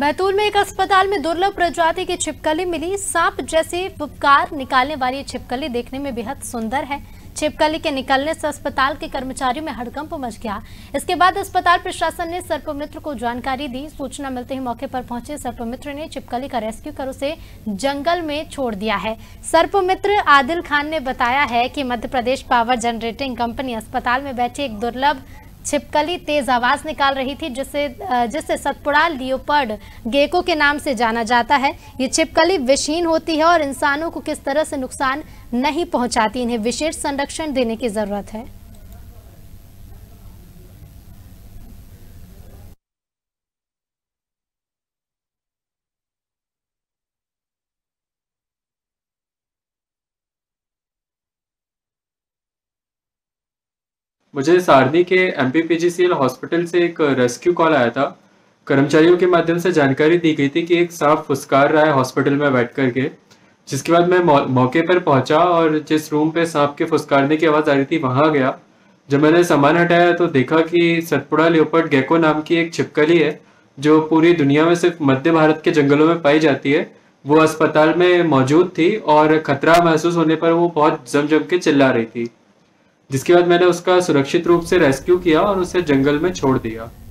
बैतूल में एक अस्पताल में दुर्लभ प्रजाति की छिपकली मिली। सांप जैसे फुफकार निकालने वाली छिपकली देखने में बेहद सुंदर है। छिपकली के निकलने से अस्पताल के कर्मचारियों में हड़कंप मच गया। इसके बाद अस्पताल प्रशासन ने सर्पमित्र को जानकारी दी। सूचना मिलते ही मौके पर पहुंचे सर्पमित्र ने छिपकली का रेस्क्यू कर उसे जंगल में छोड़ दिया है। सर्पमित्र आदिल खान ने बताया है कि Madhya Pradesh power generating company अस्पताल में बैठे एक दुर्लभ छिपकली तेज आवाज निकाल रही थी, जिससे सतपुड़ा लियोपर्ड गेको के नाम से जाना जाता है। ये छिपकली विषहीन होती है और इंसानों को किस तरह से नुकसान नहीं पहुंचाती। इन्हें विशेष संरक्षण देने की जरूरत है। मुझे सारनी के MPPGCL हॉस्पिटल से एक रेस्क्यू कॉल आया था। कर्मचारियों के माध्यम से जानकारी दी गई थी कि एक सांप फुसकार रहा है हॉस्पिटल में बैठ कर के, जिसके बाद मैं मौके पर पहुंचा और जिस रूम पे सांप के फुसकारने की आवाज़ आ रही थी वहां गया। जब मैंने सामान हटाया तो देखा कि सतपुड़ा लियोपर्ड गेको नाम की एक छिपकली है, जो पूरी दुनिया में सिर्फ मध्य भारत के जंगलों में पाई जाती है। वो अस्पताल में मौजूद थी और खतरा महसूस होने पर वो बहुत जम के चिल्ला रही थी, जिसके बाद मैंने उसका सुरक्षित रूप से रेस्क्यू किया और उसे जंगल में छोड़ दिया।